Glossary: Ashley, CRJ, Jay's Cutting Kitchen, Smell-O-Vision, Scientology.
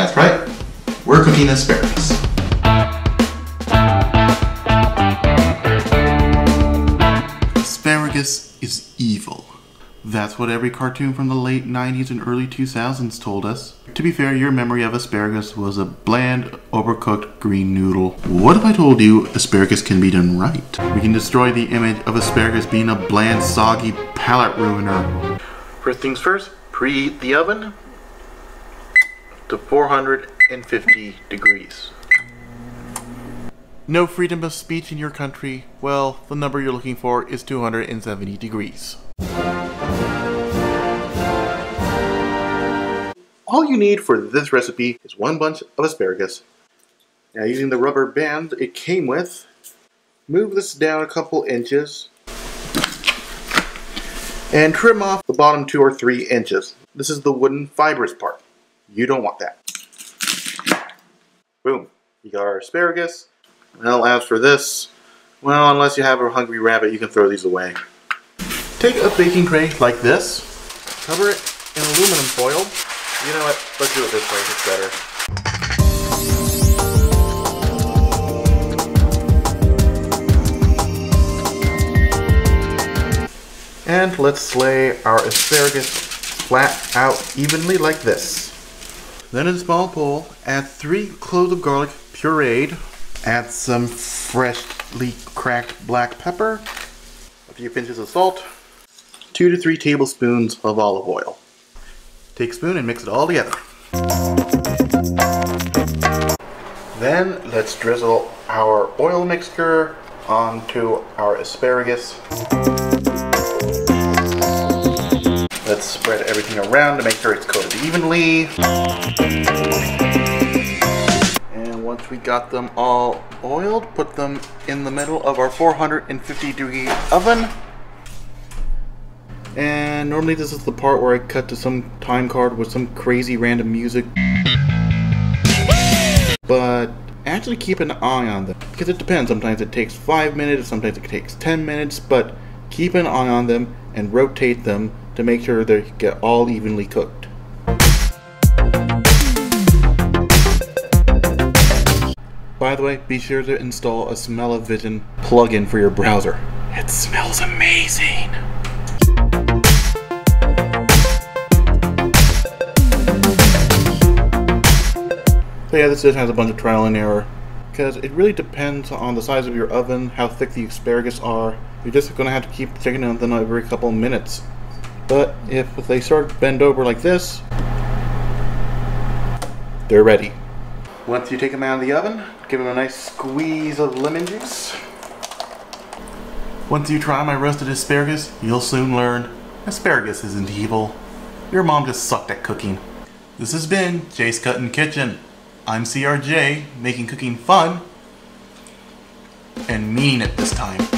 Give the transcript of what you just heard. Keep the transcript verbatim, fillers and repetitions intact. That's right, we're cooking asparagus. Asparagus is evil. That's what every cartoon from the late nineties and early two thousands told us. To be fair, your memory of asparagus was a bland, overcooked green noodle. What if I told you asparagus can be done right? We can destroy the image of asparagus being a bland, soggy palate ruiner. First things first, preheat the oven to four hundred fifty degrees. No freedom of speech in your country? Well, the number you're looking for is two hundred seventy degrees. All you need for this recipe is one bunch of asparagus. Now, using the rubber band it came with, move this down a couple inches and trim off the bottom two or three inches. This is the wooden fibrous part. You don't want that. Boom. You got our asparagus. Well, as for this, well, unless you have a hungry rabbit, you can throw these away. Take a baking tray like this, cover it in aluminum foil. You know what, let's do it this way, it's better. And let's lay our asparagus flat out evenly like this. Then in a small bowl, add three cloves of garlic pureed, add some freshly cracked black pepper, a few pinches of salt, two to three tablespoons of olive oil. Take a spoon and mix it all together. Then let's drizzle our oil mixture onto our asparagus. Let's spread everything around to make sure it's coated evenly. And once we got them all oiled, put them in the middle of our four hundred fifty degree oven. And normally this is the part where I cut to some time card with some crazy random music. But actually keep an eye on them, because it depends. Sometimes it takes five minutes, sometimes it takes ten minutes, but keep an eye on them and rotate them to make sure they get all evenly cooked. By the way, be sure to install a Smell-O-Vision plugin for your browser. It smells amazing! So yeah, this dish has a bunch of trial and error, because it really depends on the size of your oven, how thick the asparagus are. You're just going to have to keep checking on them every couple of minutes. But if they start to bend over like this, they're ready. Once you take them out of the oven, give them a nice squeeze of lemon juice. Once you try my roasted asparagus, you'll soon learn asparagus isn't evil. Your mom just sucked at cooking. This has been Jay's Cutting Kitchen. I'm C R J, making cooking fun, and mean it this time.